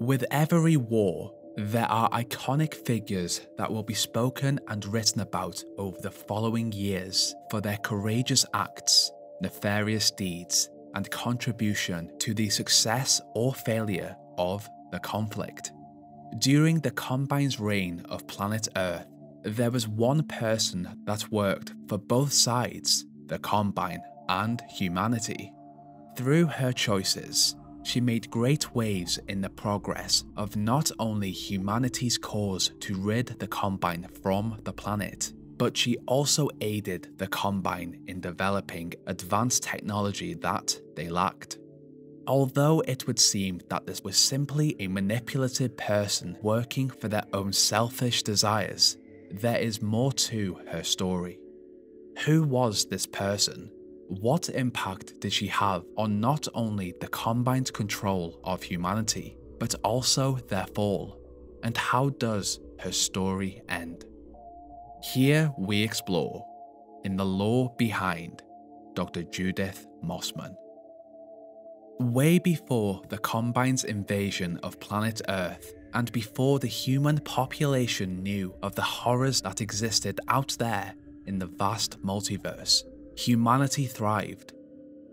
With every war, there are iconic figures that will be spoken and written about over the following years for their courageous acts, nefarious deeds, and contribution to the success or failure of the conflict. During the Combine's reign of planet Earth, there was one person that worked for both sides, the Combine and humanity. Through her choices, she made great waves in the progress of not only humanity's cause to rid the Combine from the planet, but she also aided the Combine in developing advanced technology that they lacked. Although it would seem that this was simply a manipulative person working for their own selfish desires, there is more to her story. Who was this person? What impact did she have on not only the Combine's control of humanity, but also their fall? And how does her story end? Here we explore, in the lore behind, Dr. Judith Mossman. Way before the Combine's invasion of planet Earth, and before the human population knew of the horrors that existed out there in the vast multiverse, humanity thrived.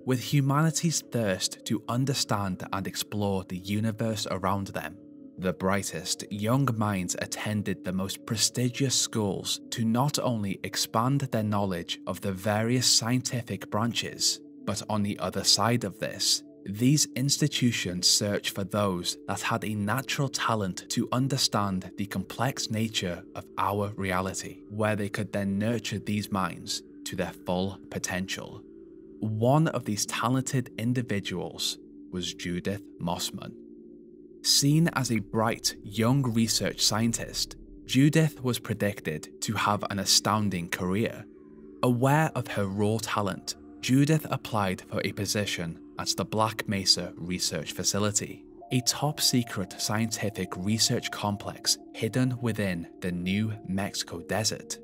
With humanity's thirst to understand and explore the universe around them, the brightest young minds attended the most prestigious schools to not only expand their knowledge of the various scientific branches, but on the other side of this, these institutions searched for those that had a natural talent to understand the complex nature of our reality, where they could then nurture these minds to their full potential. One of these talented individuals was Judith Mossman. Seen as a bright, young research scientist, Judith was predicted to have an astounding career. Aware of her raw talent, Judith applied for a position at the Black Mesa Research Facility, a top-secret scientific research complex hidden within the New Mexico desert.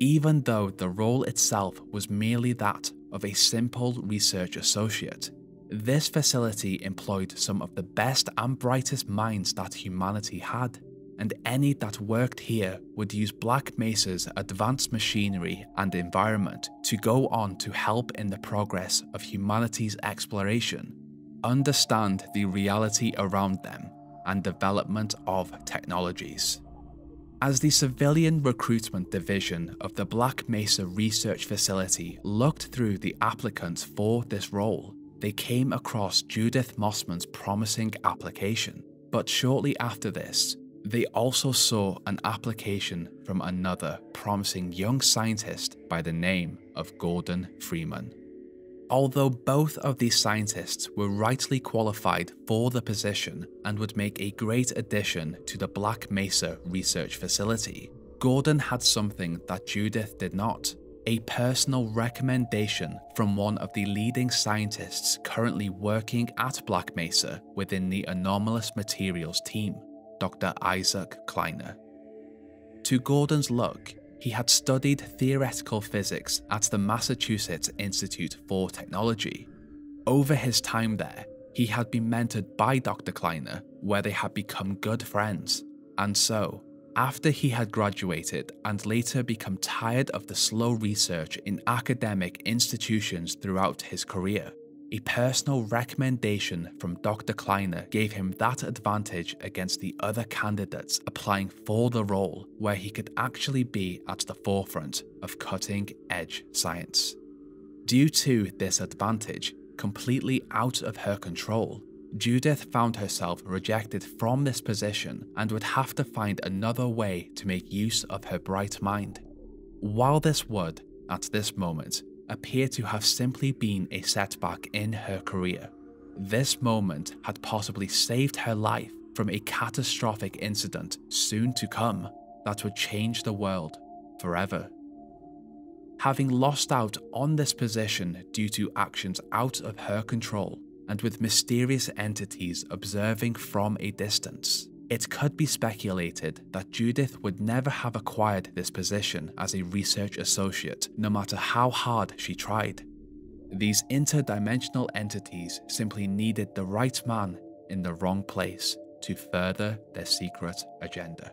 Even though the role itself was merely that of a simple research associate, this facility employed some of the best and brightest minds that humanity had, and any that worked here would use Black Mesa's advanced machinery and environment to go on to help in the progress of humanity's exploration, understand the reality around them, and development of technologies. As the Civilian Recruitment Division of the Black Mesa Research Facility looked through the applicants for this role, they came across Judith Mossman's promising application. But shortly after this, they also saw an application from another promising young scientist by the name of Gordon Freeman. Although both of these scientists were rightly qualified for the position and would make a great addition to the Black Mesa Research Facility, Gordon had something that Judith did not: a personal recommendation from one of the leading scientists currently working at Black Mesa within the Anomalous Materials team, Dr. Isaac Kleiner. To Gordon's luck, he had studied theoretical physics at the Massachusetts Institute for Technology. Over his time there, he had been mentored by Dr. Kleiner, where they had become good friends. And so, after he had graduated and later become tired of the slow research in academic institutions throughout his career, a personal recommendation from Dr. Kleiner gave him that advantage against the other candidates applying for the role, where he could actually be at the forefront of cutting-edge science. Due to this advantage, completely out of her control, Judith found herself rejected from this position and would have to find another way to make use of her bright mind. While this would, at this moment, appear to have simply been a setback in her career, this moment had possibly saved her life from a catastrophic incident soon to come that would change the world forever. Having lost out on this position due to actions out of her control and with mysterious entities observing from a distance, it could be speculated that Judith would never have acquired this position as a research associate, no matter how hard she tried. These interdimensional entities simply needed the right man in the wrong place to further their secret agenda.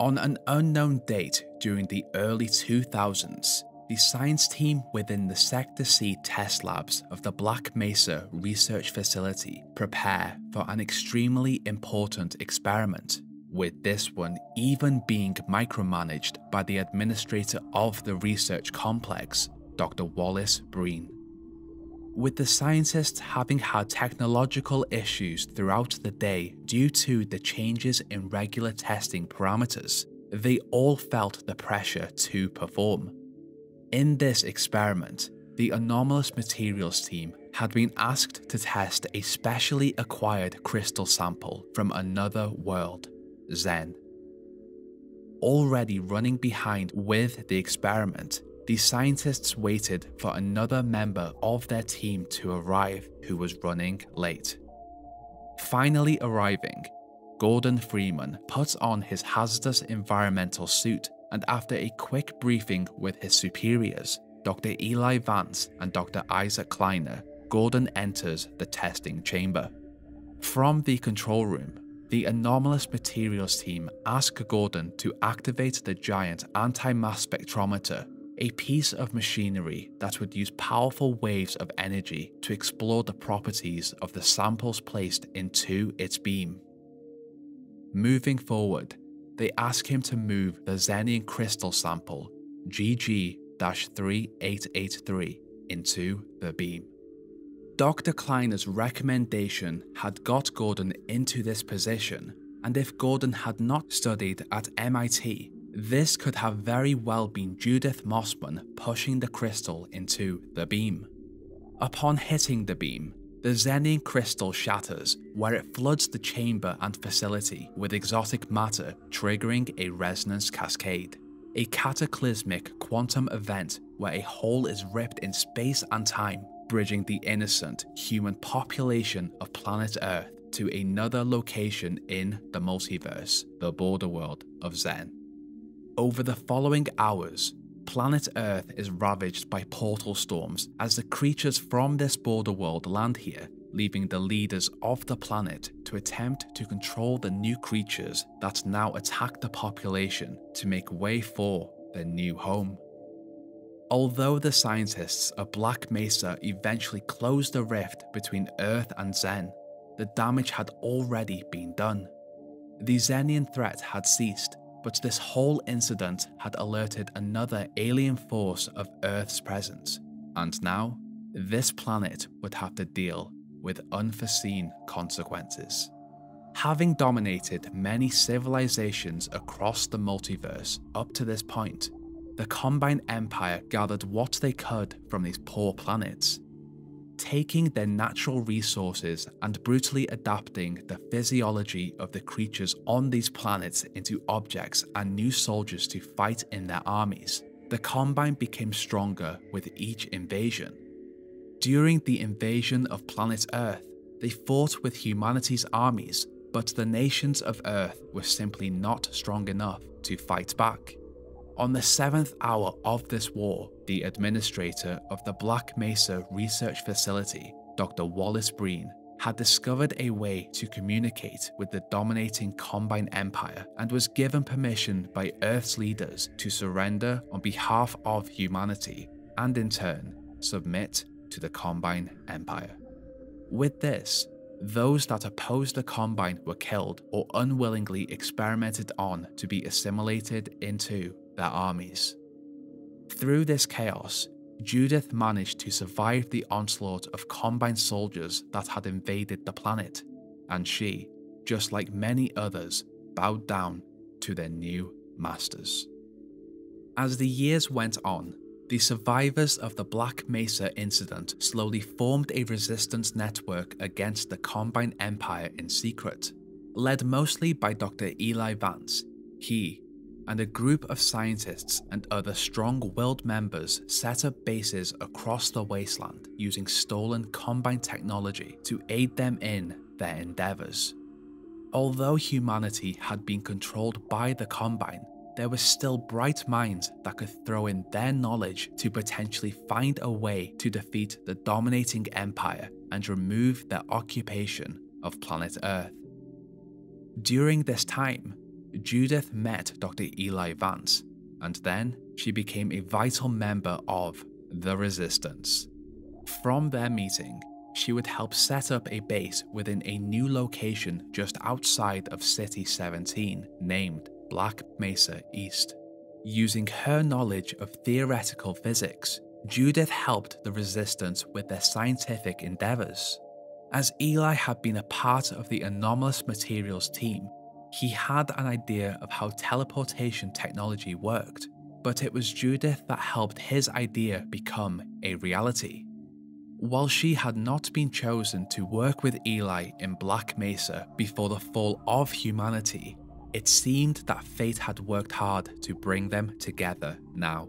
On an unknown date during the early 2000s, the science team within the Sector C test labs of the Black Mesa Research Facility prepare for an extremely important experiment, with this one even being micromanaged by the administrator of the research complex, Dr. Wallace Breen. With the scientists having had technological issues throughout the day due to the changes in regular testing parameters, they all felt the pressure to perform. In this experiment, the Anomalous Materials team had been asked to test a specially acquired crystal sample from another world, Xen. Already running behind with the experiment, the scientists waited for another member of their team to arrive who was running late. Finally arriving, Gordon Freeman puts on his hazardous environmental suit, and after a quick briefing with his superiors, Dr. Eli Vance and Dr. Isaac Kleiner, Gordon enters the testing chamber. From the control room, the Anomalous Materials team ask Gordon to activate the giant anti-mass spectrometer, a piece of machinery that would use powerful waves of energy to explore the properties of the samples placed into its beam. Moving forward, they ask him to move the Xenian crystal sample, GG-3883, into the beam. Dr. Kleiner's recommendation had got Gordon into this position, and if Gordon had not studied at MIT, this could have very well been Judith Mossman pushing the crystal into the beam. Upon hitting the beam, the Xenian crystal shatters, where it floods the chamber and facility with exotic matter, triggering a resonance cascade, a cataclysmic quantum event where a hole is ripped in space and time, bridging the innocent human population of planet Earth to another location in the multiverse, the borderworld of Xen. Over the following hours, planet Earth is ravaged by portal storms as the creatures from this borderworld land here, leaving the leaders of the planet to attempt to control the new creatures that now attack the population to make way for their new home. Although the scientists of Black Mesa eventually closed the rift between Earth and Xen, the damage had already been done. The Xenian threat had ceased, but this whole incident had alerted another alien force of Earth's presence, and now, this planet would have to deal with unforeseen consequences. Having dominated many civilizations across the multiverse up to this point, the Combine Empire gathered what they could from these poor planets, taking their natural resources and brutally adapting the physiology of the creatures on these planets into objects and new soldiers to fight in their armies. The Combine became stronger with each invasion. During the invasion of planet Earth, they fought with humanity's armies, but the nations of Earth were simply not strong enough to fight back. On the 7th hour of this war, the administrator of the Black Mesa Research Facility, Dr. Wallace Breen, had discovered a way to communicate with the dominating Combine Empire and was given permission by Earth's leaders to surrender on behalf of humanity and in turn submit to the Combine Empire. With this, those that opposed the Combine were killed or unwillingly experimented on to be assimilated into their armies. Through this chaos, Judith managed to survive the onslaught of Combine soldiers that had invaded the planet, and she, just like many others, bowed down to their new masters. As the years went on, the survivors of the Black Mesa incident slowly formed a resistance network against the Combine Empire in secret, led mostly by Dr. Eli Vance. He and a group of scientists and other strong-willed members set up bases across the wasteland using stolen Combine technology to aid them in their endeavors. Although humanity had been controlled by the Combine, there were still bright minds that could throw in their knowledge to potentially find a way to defeat the dominating empire and remove their occupation of planet Earth. During this time, Judith met Dr. Eli Vance, and then she became a vital member of the Resistance. From their meeting, she would help set up a base within a new location just outside of City 17 named Black Mesa East. Using her knowledge of theoretical physics, Judith helped the Resistance with their scientific endeavors. As Eli had been a part of the Anomalous Materials team, he had an idea of how teleportation technology worked, but it was Judith that helped his idea become a reality. While she had not been chosen to work with Eli in Black Mesa before the fall of humanity, it seemed that fate had worked hard to bring them together now.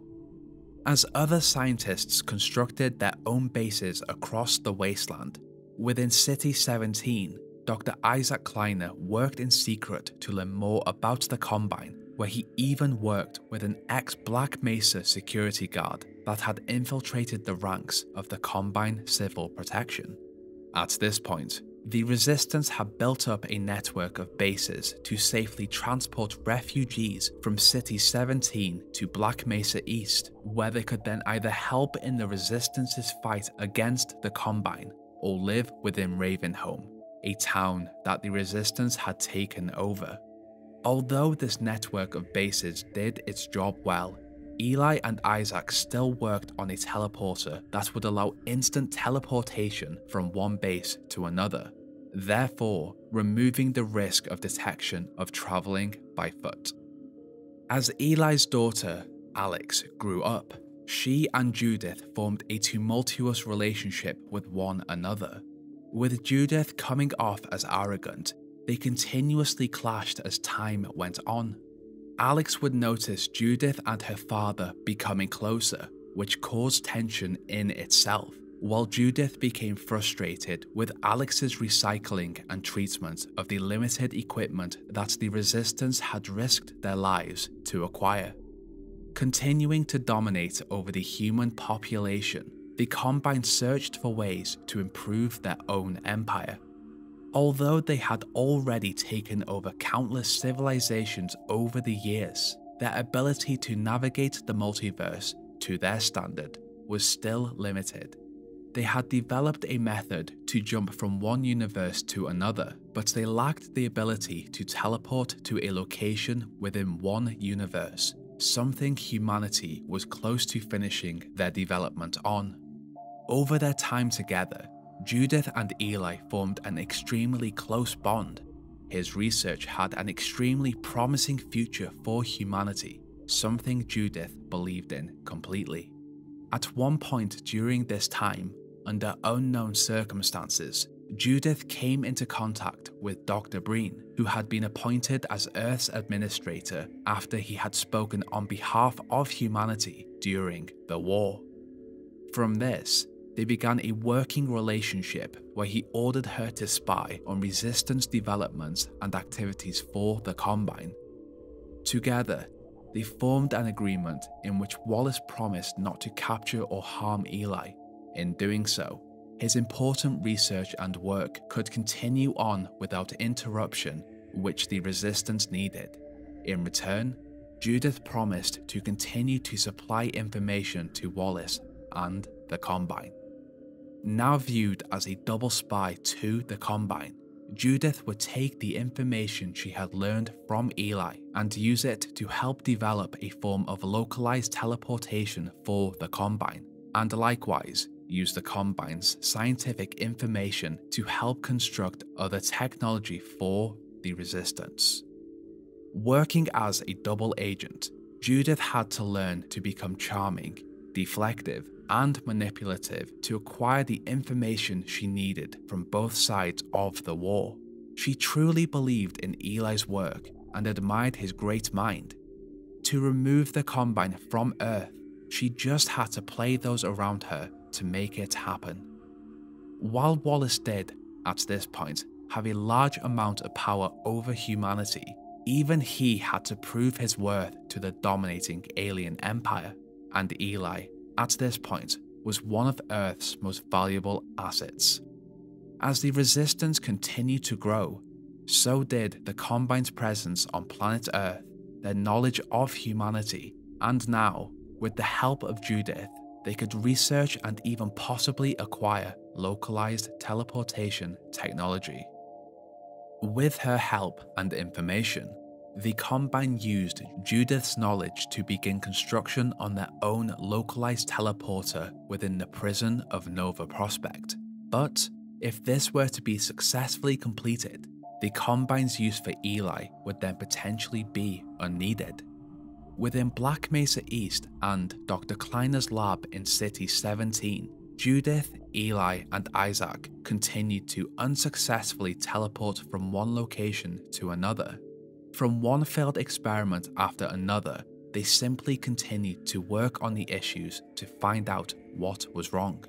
As other scientists constructed their own bases across the wasteland, within City 17, Dr. Isaac Kleiner worked in secret to learn more about the Combine, where he even worked with an ex-Black Mesa security guard that had infiltrated the ranks of the Combine Civil Protection. At this point, the Resistance had built up a network of bases to safely transport refugees from City 17 to Black Mesa East, where they could then either help in the Resistance's fight against the Combine or live within Ravenholm, a town that the Resistance had taken over. Although this network of bases did its job well, Eli and Isaac still worked on a teleporter that would allow instant teleportation from one base to another, therefore removing the risk of detection of traveling by foot. As Eli's daughter, Alex, grew up, she and Judith formed a tumultuous relationship with one another. With Judith coming off as arrogant, they continuously clashed as time went on. Alex would notice Judith and her father becoming closer, which caused tension in itself, while Judith became frustrated with Alex's recycling and treatment of the limited equipment that the Resistance had risked their lives to acquire. Continuing to dominate over the human population, the Combine searched for ways to improve their own empire. Although they had already taken over countless civilizations over the years, their ability to navigate the multiverse to their standard was still limited. They had developed a method to jump from one universe to another, but they lacked the ability to teleport to a location within one universe, something humanity was close to finishing their development on. Over their time together, Judith and Eli formed an extremely close bond. His research had an extremely promising future for humanity, something Judith believed in completely. At one point during this time, under unknown circumstances, Judith came into contact with Dr. Breen, who had been appointed as Earth's administrator after he had spoken on behalf of humanity during the war. From this, they began a working relationship where he ordered her to spy on Resistance developments and activities for the Combine. Together, they formed an agreement in which Wallace promised not to capture or harm Eli. In doing so, his important research and work could continue on without interruption, which the Resistance needed. In return, Judith promised to continue to supply information to Wallace and the Combine. Now viewed as a double spy to the Combine, Judith would take the information she had learned from Eli and use it to help develop a form of localized teleportation for the Combine, and likewise use the Combine's scientific information to help construct other technology for the Resistance. Working as a double agent, Judith had to learn to become charming, deflective, and manipulative to acquire the information she needed from both sides of the war. She truly believed in Eli's work and admired his great mind. To remove the Combine from Earth, she just had to play those around her to make it happen. While Wallace did, at this point, have a large amount of power over humanity, even he had to prove his worth to the dominating alien empire, and Eli, at this point, was one of Earth's most valuable assets. As the Resistance continued to grow, So did the Combine's presence on planet Earth, their knowledge of humanity, and now, with the help of Judith, they could research and even possibly acquire localized teleportation technology. With her help and information, the Combine used Judith's knowledge to begin construction on their own localized teleporter within the prison of Nova Prospekt. But if this were to be successfully completed, the Combine's use for Eli would then potentially be unneeded. Within Black Mesa East and Dr. Kleiner's lab in City 17, Judith, Eli, and Isaac continued to unsuccessfully teleport from one location to another. From one failed experiment after another, they simply continued to work on the issues to find out what was wrong.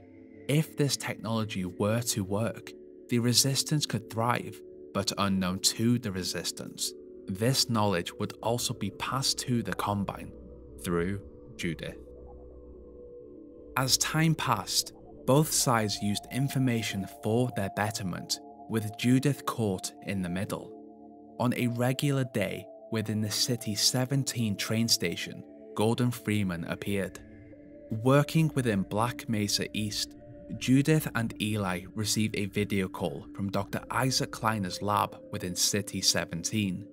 If this technology were to work, the Resistance could thrive, but unknown to the Resistance, this knowledge would also be passed to the Combine through Judith. As time passed, both sides used information for their betterment, with Judith caught in the middle. On a regular day, within the City 17 train station, Gordon Freeman appeared. Working within Black Mesa East, Judith and Eli receive a video call from Dr. Isaac Kleiner's lab within City 17.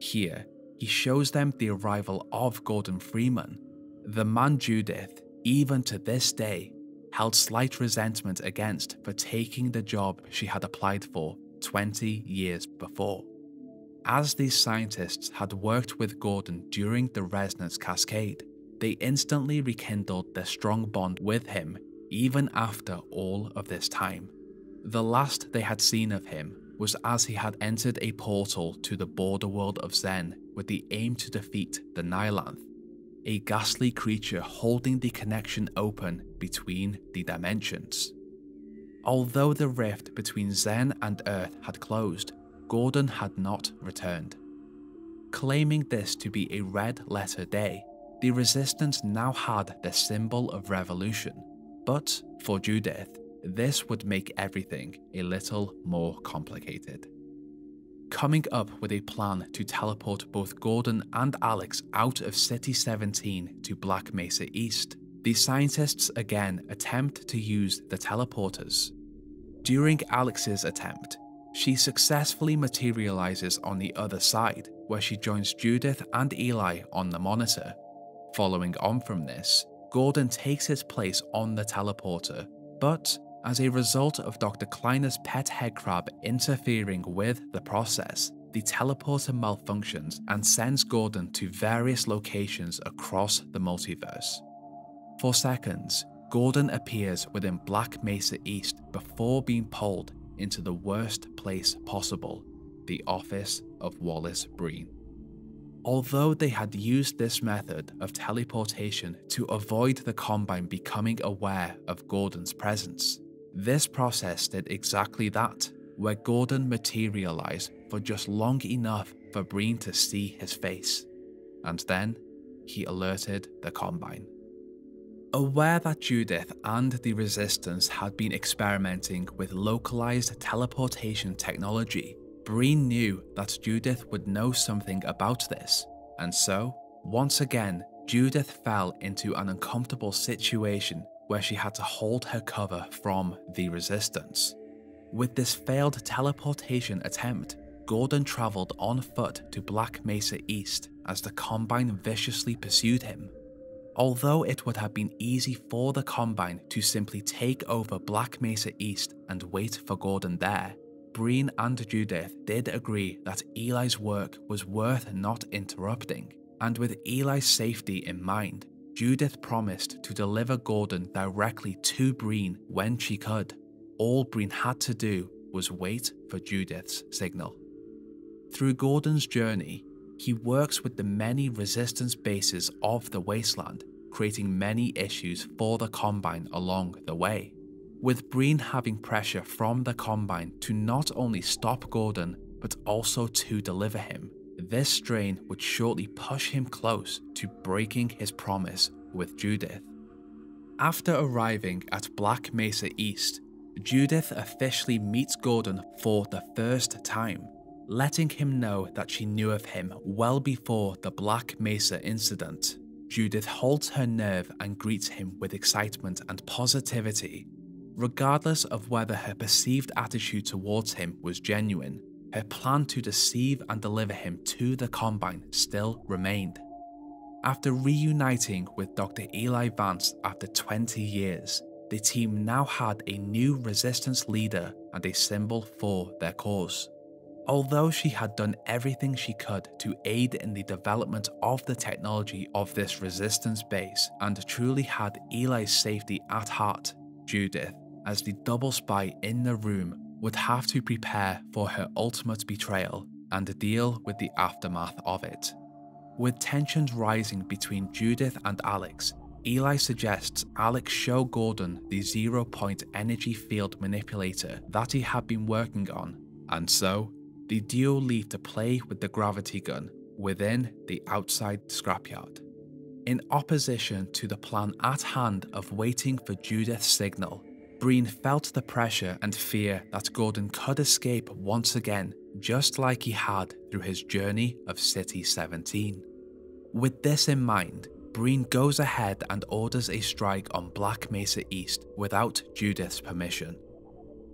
Here, he shows them the arrival of Gordon Freeman. The man Judith, even to this day, held slight resentment against for taking the job she had applied for 20 years before. As these scientists had worked with Gordon during the resonance cascade, they instantly rekindled their strong bond with him even after all of this time. The last they had seen of him was as he had entered a portal to the border world of Xen with the aim to defeat the Nihilanth, a ghastly creature holding the connection open between the dimensions. Although the rift between Xen and Earth had closed, Gordon had not returned. Claiming this to be a red-letter day, the Resistance now had the symbol of revolution, but for Judith, this would make everything a little more complicated. Coming up with a plan to teleport both Gordon and Alex out of City 17 to Black Mesa East, the scientists again attempt to use the teleporters. During Alex's attempt, she successfully materializes on the other side, where she joins Judith and Eli on the monitor. Following on from this, Gordon takes his place on the teleporter, but as a result of Dr. Kleiner's pet headcrab interfering with the process, the teleporter malfunctions and sends Gordon to various locations across the multiverse. For seconds, Gordon appears within Black Mesa East before being pulled into the worst place possible, the office of Wallace Breen. Although they had used this method of teleportation to avoid the Combine becoming aware of Gordon's presence, this process did exactly that, where Gordon materialized for just long enough for Breen to see his face, and then he alerted the Combine. Aware that Judith and the Resistance had been experimenting with localized teleportation technology, Breen knew that Judith would know something about this, and so, once again, Judith fell into an uncomfortable situation where she had to hold her cover from the Resistance. With this failed teleportation attempt, Gordon traveled on foot to Black Mesa East as the Combine viciously pursued him. Although it would have been easy for the Combine to simply take over Black Mesa East and wait for Gordon there, Breen and Judith did agree that Eli's work was worth not interrupting, and with Eli's safety in mind, Judith promised to deliver Gordon directly to Breen when she could. All Breen had to do was wait for Judith's signal. Through Gordon's journey, he works with the many Resistance bases of the Wasteland, creating many issues for the Combine along the way, with Breen having pressure from the Combine to not only stop Gordon, but also to deliver him. This strain would shortly push him close to breaking his promise with Judith. After arriving at Black Mesa East, Judith officially meets Gordon for the first time, letting him know that she knew of him well before the Black Mesa incident. Judith holds her nerve and greets him with excitement and positivity. Regardless of whether her perceived attitude towards him was genuine, her plan to deceive and deliver him to the Combine still remained. After reuniting with Dr. Eli Vance after 20 years, the team now had a new resistance leader and a symbol for their cause. Although she had done everything she could to aid in the development of the technology of this resistance base and truly had Eli's safety at heart, Judith, as the double spy in the room, would have to prepare for her ultimate betrayal and deal with the aftermath of it. With tensions rising between Judith and Alex, Eli suggests Alex show Gordon the zero-point energy field manipulator that he had been working on, and so, the duo leave to play with the gravity gun within the outside scrapyard. In opposition to the plan at hand of waiting for Judith's signal, Breen felt the pressure and fear that Gordon could escape once again, just like he had through his journey of City 17. With this in mind, Breen goes ahead and orders a strike on Black Mesa East without Judith's permission.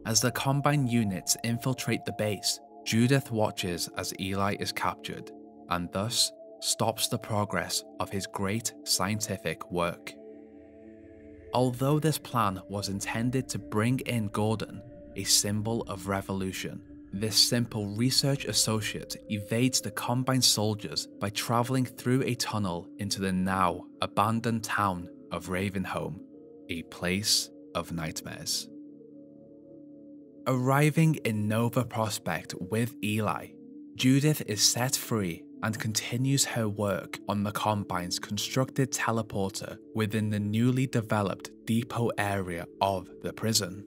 As the Combine units infiltrate the base, Judith watches as Eli is captured, and thus stops the progress of his great scientific work. Although this plan was intended to bring in Gordon, a symbol of revolution, this simple research associate evades the Combine soldiers by traveling through a tunnel into the now abandoned town of Ravenholm, a place of nightmares. Arriving in Nova Prospekt with Eli, Judith is set free and continues her work on the Combine's constructed teleporter within the newly developed depot area of the prison.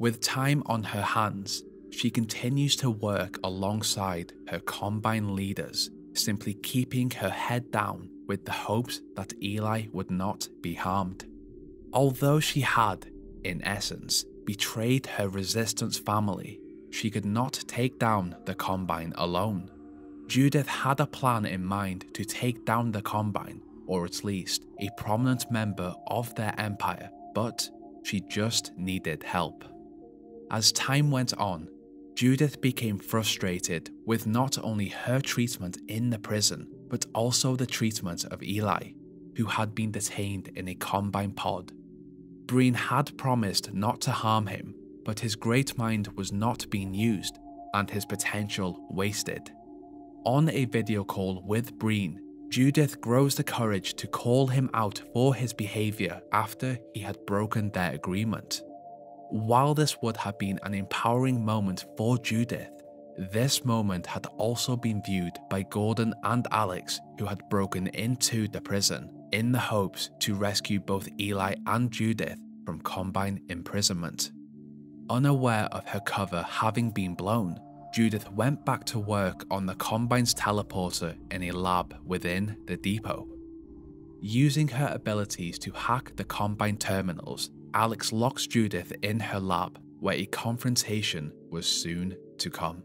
With time on her hands, she continues to work alongside her Combine leaders, simply keeping her head down with the hopes that Eli would not be harmed. Although she had, in essence, betrayed her resistance family, she could not take down the Combine alone. Judith had a plan in mind to take down the Combine, or at least a prominent member of their empire, but she just needed help. As time went on, Judith became frustrated with not only her treatment in the prison, but also the treatment of Eli, who had been detained in a Combine pod. Breen had promised not to harm him, but his great mind was not being used, and his potential wasted. On a video call with Breen, Judith grows the courage to call him out for his behavior after he had broken their agreement. While this would have been an empowering moment for Judith, this moment had also been viewed by Gordon and Alex, who had broken into the prison in the hopes to rescue both Eli and Judith from Combine imprisonment. Unaware of her cover having been blown, Judith went back to work on the Combine's teleporter in a lab within the depot. Using her abilities to hack the Combine terminals, Alex locks Judith in her lab, where a confrontation was soon to come.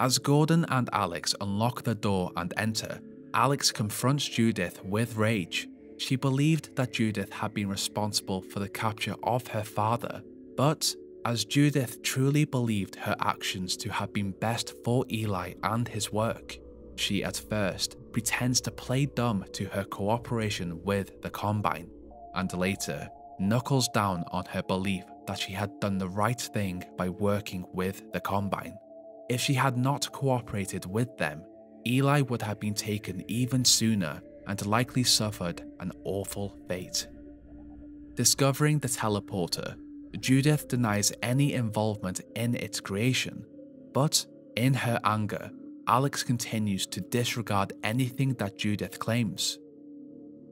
As Gordon and Alex unlock the door and enter, Alex confronts Judith with rage. She believed that Judith had been responsible for the capture of her father, but as Judith truly believed her actions to have been best for Eli and his work, she at first pretends to play dumb to her cooperation with the Combine, and later knuckles down on her belief that she had done the right thing by working with the Combine. If she had not cooperated with them, Eli would have been taken even sooner and likely suffered an awful fate. Discovering the teleporter, Judith denies any involvement in its creation, but in her anger, Alex continues to disregard anything that Judith claims.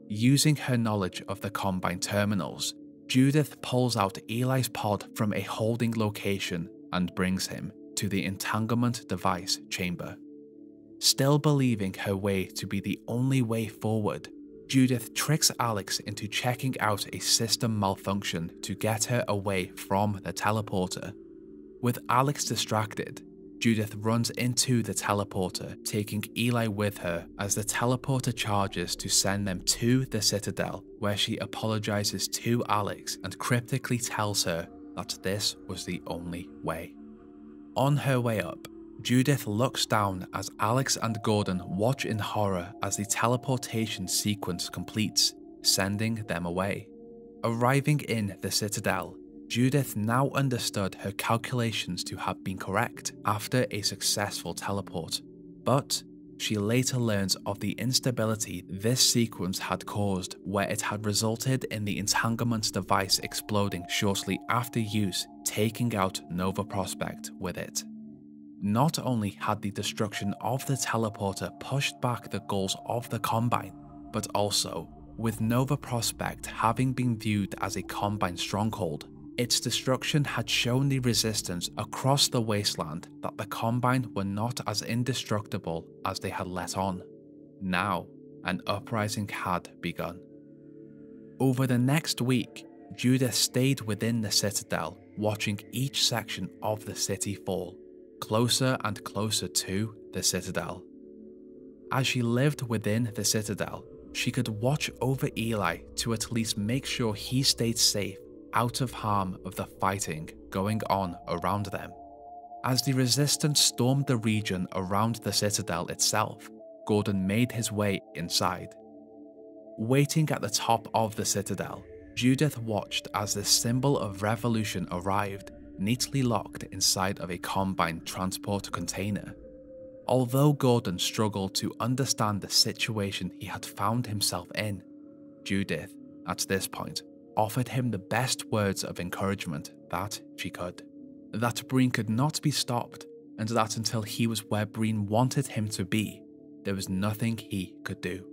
Using her knowledge of the Combine terminals, Judith pulls out Eli's pod from a holding location and brings him to the entanglement device chamber. Still believing her way to be the only way forward, Judith tricks Alex into checking out a system malfunction to get her away from the teleporter. With Alex distracted, Judith runs into the teleporter, taking Eli with her as the teleporter charges to send them to the Citadel, where she apologizes to Alex and cryptically tells her that this was the only way. On her way up, Judith looks down as Alex and Gordon watch in horror as the teleportation sequence completes, sending them away. Arriving in the Citadel, Judith now understood her calculations to have been correct after a successful teleport, but she later learns of the instability this sequence had caused, where it had resulted in the entanglement device exploding shortly after use, taking out Nova Prospekt with it. Not only had the destruction of the teleporter pushed back the goals of the Combine, but also, with Nova Prospekt having been viewed as a Combine stronghold, its destruction had shown the resistance across the wasteland that the Combine were not as indestructible as they had let on. Now, an uprising had begun. Over the next week, Judith stayed within the Citadel, watching each section of the city fall, closer and closer to the Citadel. As she lived within the Citadel, she could watch over Eli to at least make sure he stayed safe, out of harm of the fighting going on around them. As the resistance stormed the region around the Citadel itself, Gordon made his way inside. Waiting at the top of the Citadel, Judith watched as the symbol of revolution arrived, neatly locked inside of a Combine transport container. Although Gordon struggled to understand the situation he had found himself in, Judith, at this point, offered him the best words of encouragement that she could. That Breen could not be stopped, and that until he was where Breen wanted him to be, there was nothing he could do.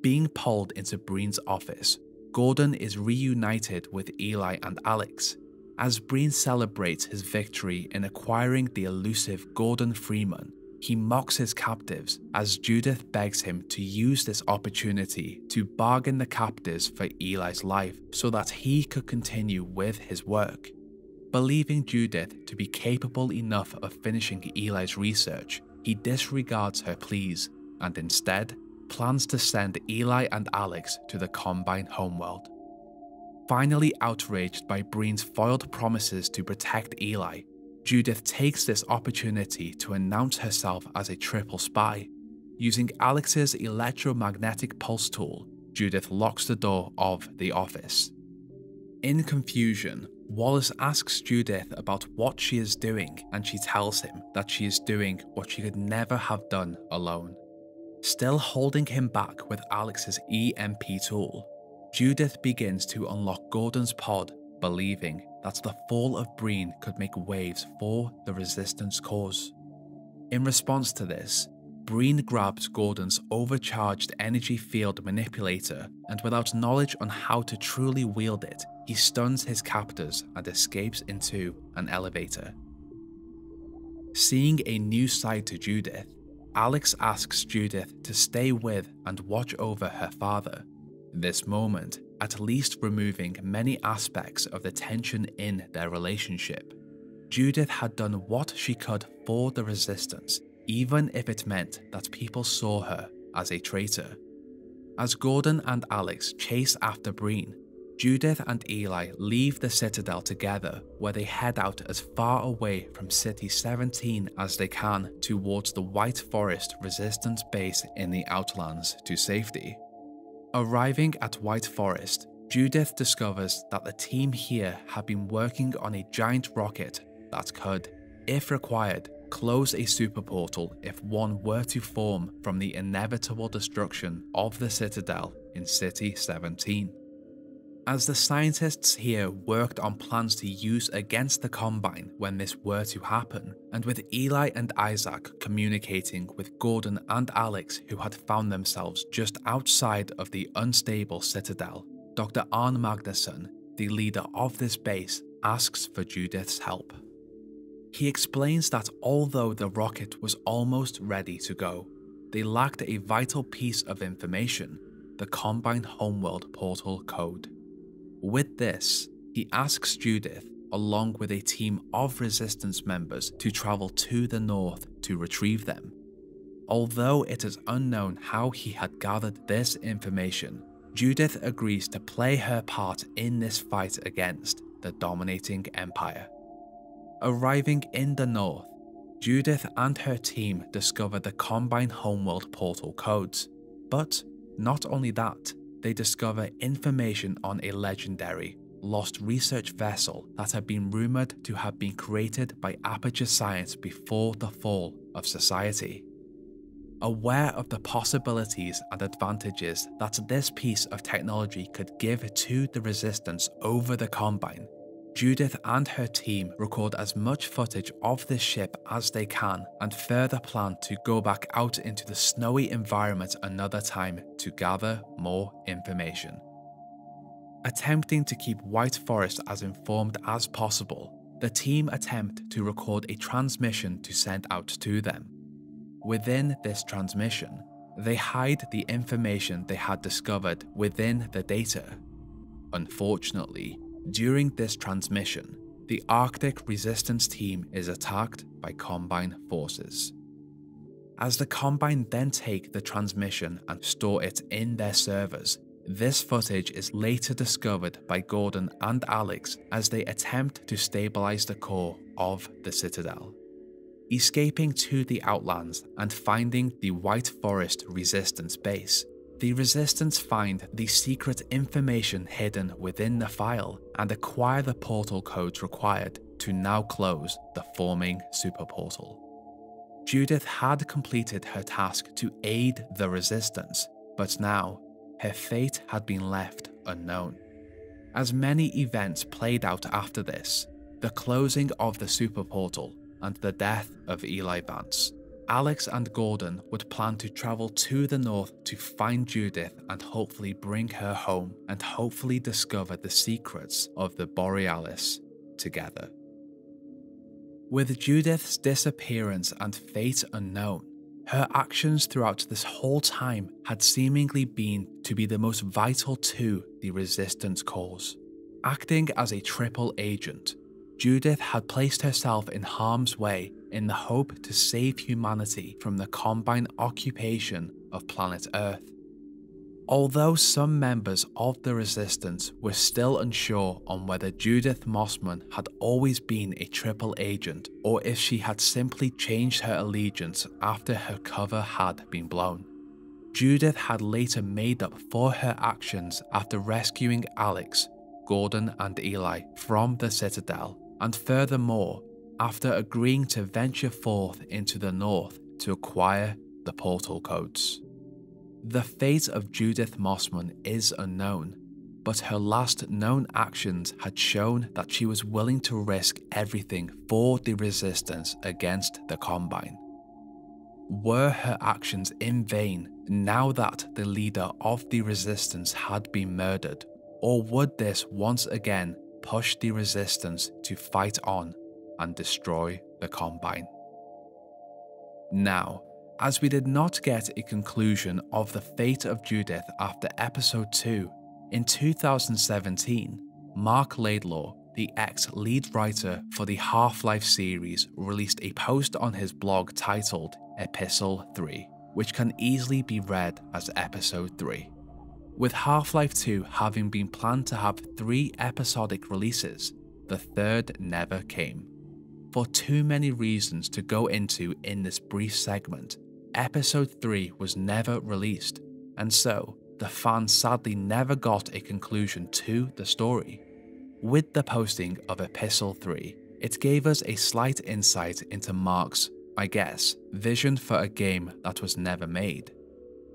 Being pulled into Breen's office, Gordon is reunited with Eli and Alex, as Breen celebrates his victory in acquiring the elusive Gordon Freeman. He mocks his captives as Judith begs him to use this opportunity to bargain the captives for Eli's life so that he could continue with his work. Believing Judith to be capable enough of finishing Eli's research, he disregards her pleas and instead plans to send Eli and Alex to the Combine homeworld. Finally outraged by Breen's foiled promises to protect Eli, Judith takes this opportunity to announce herself as a triple spy. Using Alex's electromagnetic pulse tool, Judith locks the door of the office. In confusion, Wallace asks Judith about what she is doing, and she tells him that she is doing what she could never have done alone. Still holding him back with Alex's EMP tool, Judith begins to unlock Gordon's pod, believing that the fall of Breen could make waves for the resistance cause. In response to this, Breen grabs Gordon's overcharged energy field manipulator, and without knowledge on how to truly wield it, he stuns his captors and escapes into an elevator. Seeing a new side to Judith, Alex asks Judith to stay with and watch over her father. This moment, at least removing many aspects of the tension in their relationship. Judith had done what she could for the resistance, even if it meant that people saw her as a traitor. As Gordon and Alex chase after Breen, Judith and Eli leave the Citadel together, where they head out as far away from City 17 as they can towards the White Forest resistance base in the Outlands to safety. Arriving at White Forest, Judith discovers that the team here had been working on a giant rocket that could, if required, close a super portal if one were to form from the inevitable destruction of the Citadel in City 17. As the scientists here worked on plans to use against the Combine when this were to happen, and with Eli and Isaac communicating with Gordon and Alex, who had found themselves just outside of the unstable Citadel, Dr. Arn Magnuson, the leader of this base, asks for Judith's help. He explains that although the rocket was almost ready to go, they lacked a vital piece of information, the Combine Homeworld Portal Code. With this, he asks Judith along with a team of resistance members to travel to the north to retrieve them. Although it is unknown how he had gathered this information, Judith agrees to play her part in this fight against the dominating empire. Arriving in the north, Judith and her team discover the Combine Homeworld portal codes, but not only that, they discover information on a legendary, lost research vessel that had been rumored to have been created by Aperture Science before the fall of society. Aware of the possibilities and advantages that this piece of technology could give to the resistance over the Combine, Judith and her team record as much footage of this ship as they can and further plan to go back out into the snowy environment another time to gather more information. Attempting to keep White Forest as informed as possible, the team attempt to record a transmission to send out to them. Within this transmission, they hide the information they had discovered within the data. Unfortunately, during this transmission, the Arctic resistance team is attacked by Combine forces. As the Combine then take the transmission and store it in their servers, this footage is later discovered by Gordon and Alex as they attempt to stabilize the core of the Citadel. Escaping to the Outlands and finding the White Forest resistance base, the resistance find the secret information hidden within the file and acquire the portal codes required to now close the forming superportal. Judith had completed her task to aid the resistance, but now her fate had been left unknown. As many events played out after this, the closing of the superportal and the death of Eli Vance, Alex and Gordon would plan to travel to the north to find Judith and hopefully bring her home and hopefully discover the secrets of the Borealis together. With Judith's disappearance and fate unknown, her actions throughout this whole time had seemingly been to be the most vital to the resistance cause. Acting as a triple agent, Judith had placed herself in harm's way in the hope to save humanity from the Combine occupation of planet Earth. Although some members of the resistance were still unsure on whether Judith Mossman had always been a triple agent or if she had simply changed her allegiance after her cover had been blown, Judith had later made up for her actions after rescuing Alex, Gordon and Eli from the Citadel, and furthermore, after agreeing to venture forth into the north to acquire the portal codes. The fate of Judith Mossman is unknown, but her last known actions had shown that she was willing to risk everything for the resistance against the Combine. Were her actions in vain now that the leader of the resistance had been murdered, or would this once again push the resistance to fight on and destroy the Combine? Now, as we did not get a conclusion of the fate of Judith after Episode 2, in 2017, Mark Laidlaw, the ex-lead writer for the Half-Life series, released a post on his blog titled Epistle 3, which can easily be read as Episode 3. With Half-Life 2 having been planned to have 3 episodic releases, the third never came. For too many reasons to go into in this brief segment, Episode 3 was never released, and so the fans sadly never got a conclusion to the story. With the posting of Epistle 3, it gave us a slight insight into Mark's, I guess, vision for a game that was never made.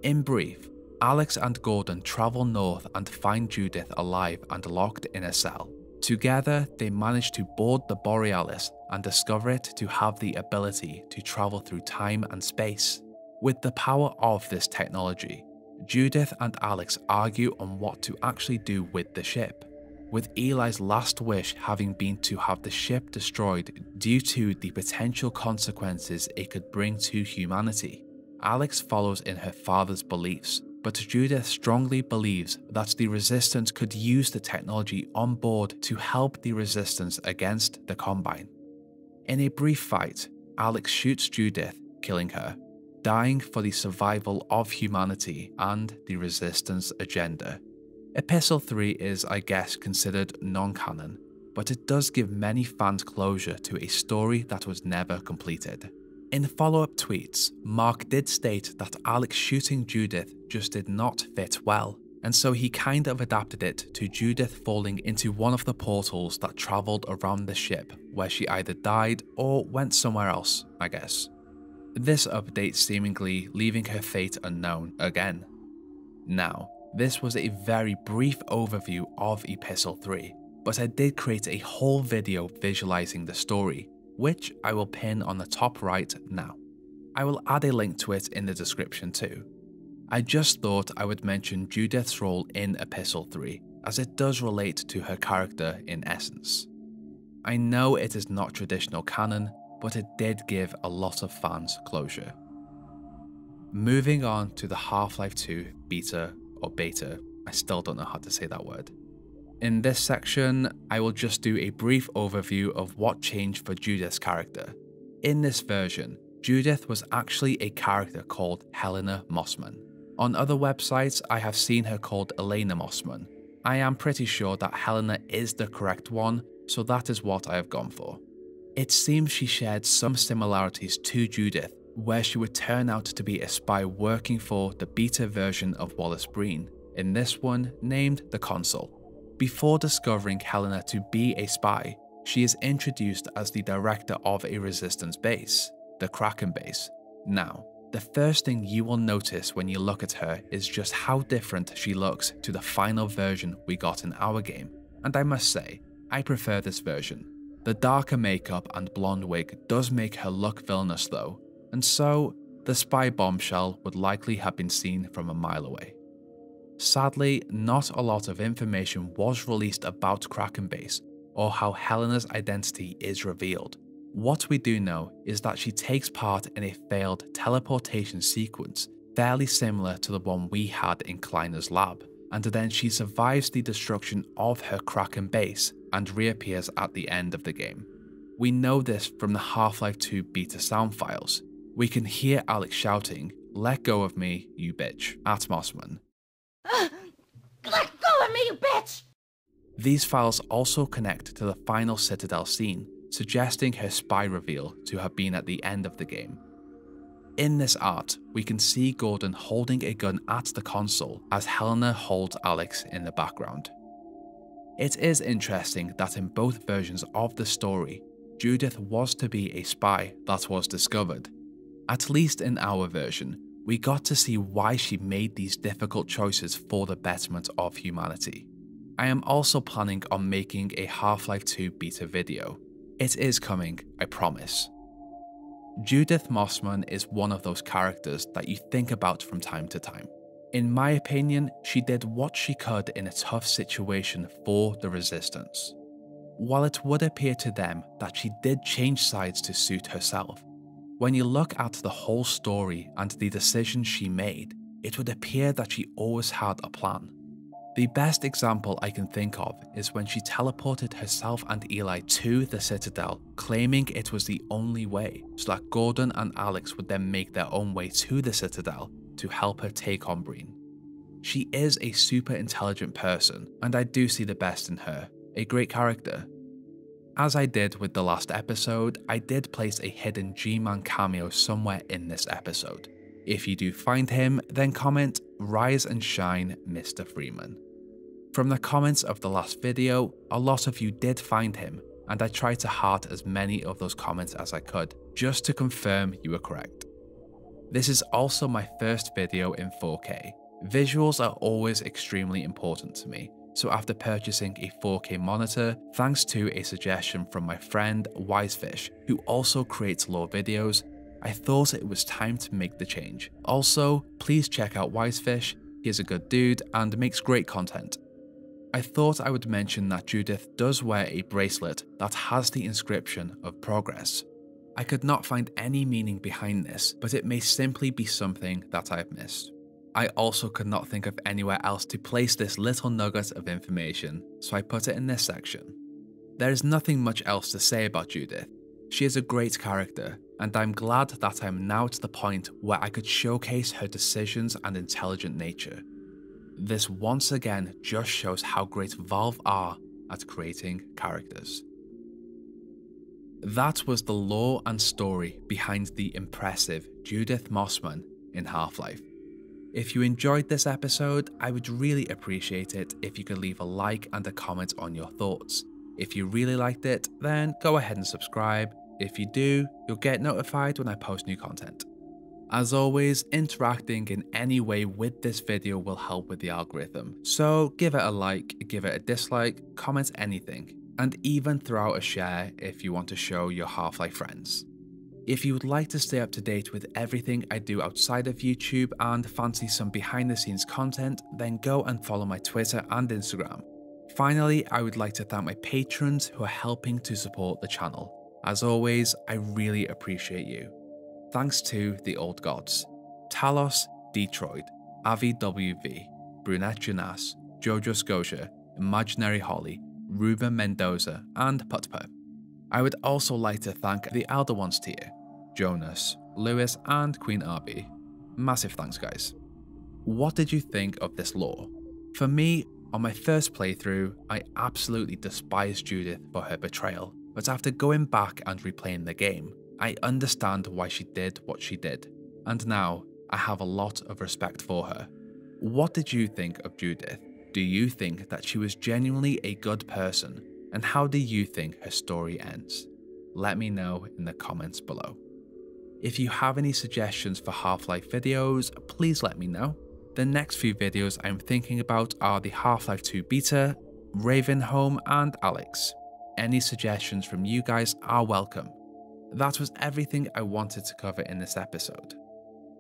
In brief, Alex and Gordon travel north and find Judith alive and locked in a cell. Together, they manage to board the Borealis and discover it to have the ability to travel through time and space. With the power of this technology, Judith and Alex argue on what to actually do with the ship, with Eli's last wish having been to have the ship destroyed due to the potential consequences it could bring to humanity. Alex follows in her father's beliefs but Judith strongly believes that the Resistance could use the technology on board to help the Resistance against the Combine. In a brief fight, Alex shoots Judith, killing her, dying for the survival of humanity and the Resistance agenda. Epistle 3 is, I guess, considered non-canon, but it does give many fans closure to a story that was never completed. In follow-up tweets, Mark did state that Alex shooting Judith just did not fit well, and so he kind of adapted it to Judith falling into one of the portals that travelled around the ship, where she either died or went somewhere else, I guess. This update seemingly leaving her fate unknown again. Now, this was a very brief overview of Epistle 3, but I did create a whole video visualizing the story, which I will pin on the top right now. I will add a link to it in the description too. I just thought I would mention Judith's role in Epistle 3, as it does relate to her character in essence. I know it is not traditional canon, but it did give a lot of fans closure. Moving on to the Half-Life 2 beta or beta, I still don't know how to say that word. In this section, I will just do a brief overview of what changed for Judith's character. In this version, Judith was actually a character called Helena Mossman. On other websites, I have seen her called Elena Mossman. I am pretty sure that Helena is the correct one, so that is what I have gone for. It seems she shared some similarities to Judith, where she would turn out to be a spy working for the beta version of Wallace Breen, in this one named the Consul. Before discovering Helena to be a spy, she is introduced as the director of a Resistance base, the Kraken base. Now, the first thing you will notice when you look at her is just how different she looks to the final version we got in our game, and I must say, I prefer this version. The darker makeup and blonde wig does make her look villainous though, and so the spy bombshell would likely have been seen from a mile away. Sadly, not a lot of information was released about Kraken Base or how Helena's identity is revealed. What we do know is that she takes part in a failed teleportation sequence, fairly similar to the one we had in Kleiner's lab, and then she survives the destruction of her Kraken Base and reappears at the end of the game. We know this from the Half-Life 2 beta sound files. We can hear Alex shouting, "Let go of me, you bitch," at Mossman. Let go of me, you bitch! These files also connect to the final Citadel scene, suggesting her spy reveal to have been at the end of the game. In this art, we can see Gordon holding a gun at the console as Helena holds Alex in the background. It is interesting that in both versions of the story, Judith was to be a spy that was discovered. At least in our version, we got to see why she made these difficult choices for the betterment of humanity. I am also planning on making a Half-Life 2 beta video. It is coming, I promise. Judith Mossman is one of those characters that you think about from time to time. In my opinion, she did what she could in a tough situation for the Resistance. While it would appear to them that she did change sides to suit herself, when you look at the whole story and the decisions she made, it would appear that she always had a plan. The best example I can think of is when she teleported herself and Eli to the Citadel, claiming it was the only way, so that Gordon and Alex would then make their own way to the Citadel to help her take on Breen. She is a super intelligent person, and I do see the best in her, a great character. As I did with the last episode, I did place a hidden G-Man cameo somewhere in this episode. If you do find him, then comment, "Rise and shine, Mr. Freeman." From the comments of the last video, a lot of you did find him, and I tried to heart as many of those comments as I could, just to confirm you were correct. This is also my first video in 4K. Visuals are always extremely important to me. So after purchasing a 4K monitor, thanks to a suggestion from my friend Wisefish, who also creates lore videos, I thought it was time to make the change. Also, please check out Wisefish, he is a good dude and makes great content. I thought I would mention that Judith does wear a bracelet that has the inscription of progress. I could not find any meaning behind this, but it may simply be something that I've missed. I also could not think of anywhere else to place this little nugget of information, so I put it in this section. There is nothing much else to say about Judith. She is a great character, and I'm glad that I am now to the point where I could showcase her decisions and intelligent nature. This once again just shows how great Valve are at creating characters. That was the lore and story behind the impressive Judith Mossman in Half-Life. If you enjoyed this episode, I would really appreciate it if you could leave a like and a comment on your thoughts. If you really liked it, then go ahead and subscribe. If you do, you'll get notified when I post new content. As always, interacting in any way with this video will help with the algorithm, so give it a like, give it a dislike, comment anything, and even throw out a share if you want to show your Half-Life friends. If you would like to stay up to date with everything I do outside of YouTube and fancy some behind the scenes content, then go and follow my Twitter and Instagram. Finally, I would like to thank my patrons who are helping to support the channel. As always, I really appreciate you. Thanks to the old gods: Talos, Detroit, Avi WV, Brunette Jonas, Jojo Scotia, Imaginary Holly, Ruben Mendoza, and Putper. I would also like to thank the Elder Ones tier: Jonas, Lewis, and Queen Arby. Massive thanks, guys. What did you think of this lore? For me, on my first playthrough, I absolutely despised Judith for her betrayal, but after going back and replaying the game, I understand why she did what she did, and now I have a lot of respect for her. What did you think of Judith? Do you think that she was genuinely a good person, and how do you think her story ends? Let me know in the comments below. If you have any suggestions for Half-Life videos, please let me know. The next few videos I'm thinking about are the Half-Life 2 beta, Ravenholm, and Alex. Any suggestions from you guys are welcome. That was everything I wanted to cover in this episode.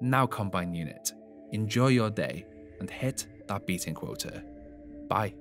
Now, Combined Unit, enjoy your day and hit that beating quota. Bye.